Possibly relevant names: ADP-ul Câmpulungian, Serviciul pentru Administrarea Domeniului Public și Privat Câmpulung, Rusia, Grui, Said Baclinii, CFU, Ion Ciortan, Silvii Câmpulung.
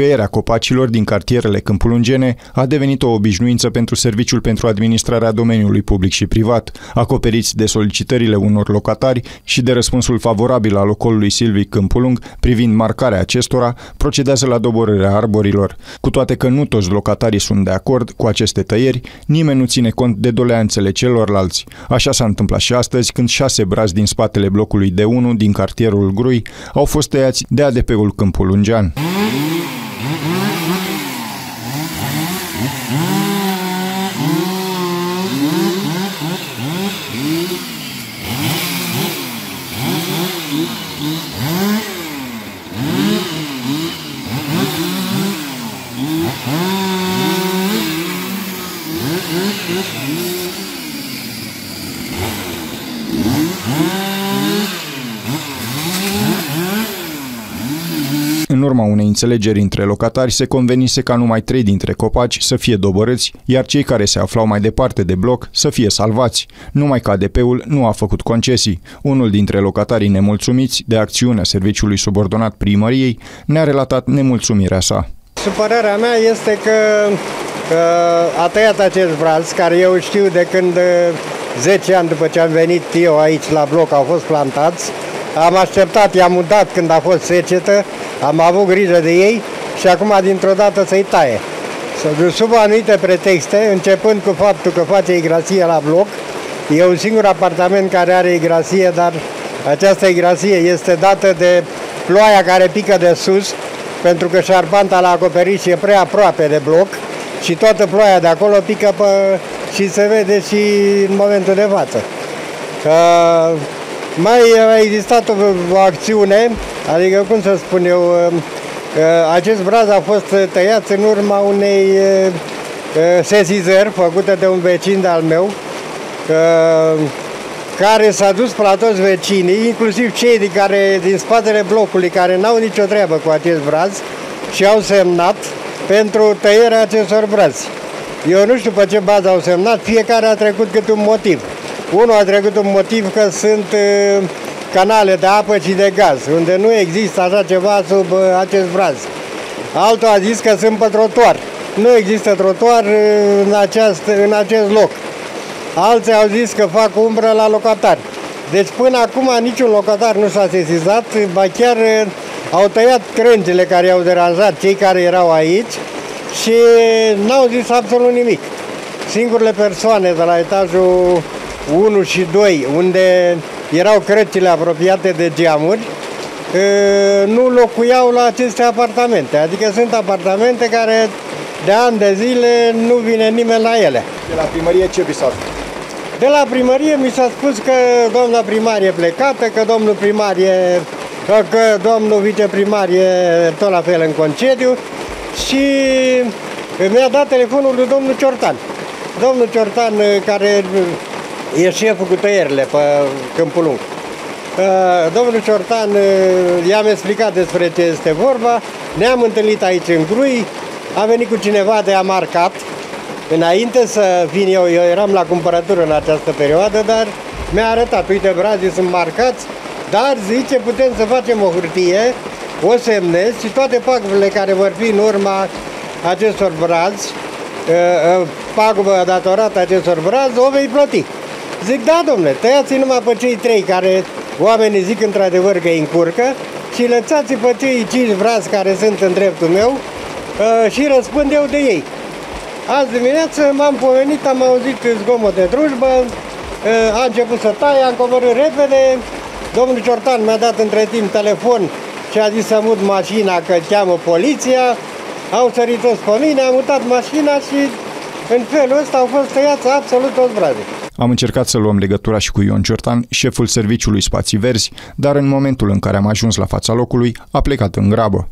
Tăierea copacilor din cartierele câmpulungene a devenit o obișnuință pentru Serviciul pentru Administrarea Domeniului Public și Privat, acoperiți de solicitările unor locatari și de răspunsul favorabil al locolului Silvii Câmpulung privind marcarea acestora, procedează la doborârea arborilor. Cu toate că nu toți locatarii sunt de acord cu aceste tăieri, nimeni nu ține cont de doleanțele celorlalți. Așa s-a întâmplat și astăzi când 6 brazi din spatele blocului D1 din cartierul Grui au fost tăiați de ADP-ul Câmpulungian. În urma unei înțelegeri între locatari, se convenise ca numai 3 dintre copaci să fie doborâți, iar cei care se aflau mai departe de bloc să fie salvați. Numai că ADP-ul nu a făcut concesii. Unul dintre locatarii nemulțumiți de acțiunea serviciului subordonat primăriei ne-a relatat nemulțumirea sa. Supărarea mea este că a tăiat acest braț, care eu știu de când 10 ani după ce am venit eu aici la bloc au fost plantați. Am așteptat, i-am udat când a fost secetă, am avut grijă de ei și acum dintr-o dată să-i taie. Sub anumite pretexte, începând cu faptul că face igrasie la bloc, e un singur apartament care are igrasie, dar această igrasie este dată de ploaia care pică de sus, pentru că șarpanta la acoperiș e prea aproape de bloc și toată ploaia de acolo pică și se vede și în momentul de față. Mai a existat o acțiune, adică, cum să spun eu, acest braz a fost tăiat în urma unei sesizări făcute de un vecin de-al meu, care s-a dus pe la toți vecinii, inclusiv cei din spatele blocului, care n-au nicio treabă cu acest braz și au semnat pentru tăierea acestor brazi. Eu nu știu pe ce bază au semnat, fiecare a trecut câte un motiv. Unul a trecut un motiv că sunt canale de apă și de gaz, unde nu există așa ceva sub acest braz. Altul a zis că sunt pe trotuar. Nu există trotuar în acest loc. Alții au zis că fac umbră la locatari. Deci până acum niciun locatar nu s-a sesizat, ba chiar au tăiat crângile care i-au deranjat cei care erau aici și n-au zis absolut nimic. Singurele persoane de la etajul 1 și 2, unde erau cărțile apropiate de geamuri, nu locuiau la aceste apartamente. Adică sunt apartamente care de ani de zile nu vine nimeni la ele. De la primărie ce vi s-a spus? De la primărie mi s-a spus că doamna primar e plecată, că domnul viceprimar e tot la fel în concediu și mi-a dat telefonul lui domnul Ciortan. Domnul Ciortan, care e șeful cu tăierile pe Câmpulung. Domnul Ciortan, i-am explicat despre ce este vorba, ne-am întâlnit aici în Grui, am venit cu cineva de amarcat. Înainte să vin eu eram la cumpărătură în această perioadă, dar mi-a arătat, uite, brazii sunt marcați, dar zice, putem să facem o hârtie, o semnez și toate pagurile care vor fi în urma acestor brazi, pagubă datorată acestor brazi, o vei plăti. Zic, da, domnule, tăiați-i numai pe cei 3 care oamenii zic într-adevăr că îi încurcă și lăsați-i pe cei 5 brazi care sunt în dreptul meu și răspund eu de ei. Azi dimineață m-am pomenit, am auzit zgomot de drujbă, a început să taie, am coborât repede, domnul Ciortan mi-a dat între timp telefon și a zis să mut mașina că cheamă poliția, au sărit toți pe mine, am mutat mașina și în felul ăsta au fost tăiați absolut toți brazii. Am încercat să luăm legătura și cu Ion Ciortan, șeful serviciului Spații Verzi, dar în momentul în care am ajuns la fața locului, a plecat în grabă.